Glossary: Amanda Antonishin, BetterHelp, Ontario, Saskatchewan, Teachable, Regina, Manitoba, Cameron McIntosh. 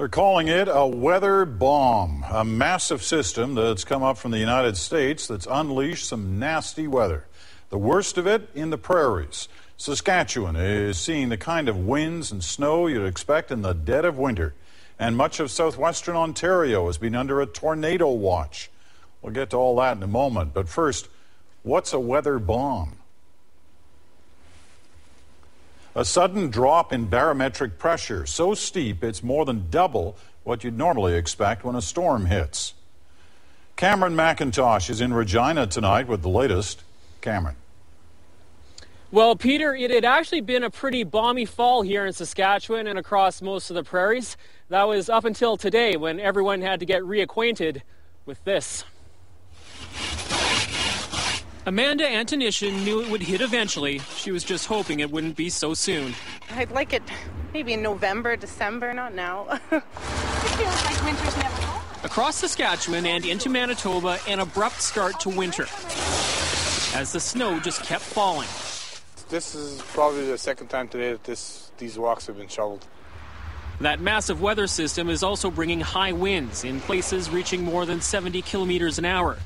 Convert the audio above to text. They're calling it a weather bomb, a massive system that's come up from the United States that's unleashed some nasty weather. The worst of it in the prairies. Saskatchewan is seeing the kind of winds and snow you'd expect in the dead of winter. And much of southwestern Ontario has been under a tornado watch. We'll get to all that in a moment, but first, what's a weather bomb? A sudden drop in barometric pressure, so steep it's more than double what you'd normally expect when a storm hits. Cameron McIntosh is in Regina tonight with the latest. Cameron. Well, Peter, it had actually been a pretty balmy fall here in Saskatchewan and across most of the prairies. That was up until today when everyone had to get reacquainted with this. Amanda Antonishin knew it would hit eventually. She was just hoping it wouldn't be so soon. I'd like it maybe in November, December, not now. It feels like winter's never gone. Across Saskatchewan and into Manitoba, an abrupt start to winter as the snow just kept falling. This is probably the second time today that these walks have been shoveled. That massive weather system is also bringing high winds, in places reaching more than 70 kilometers an hour.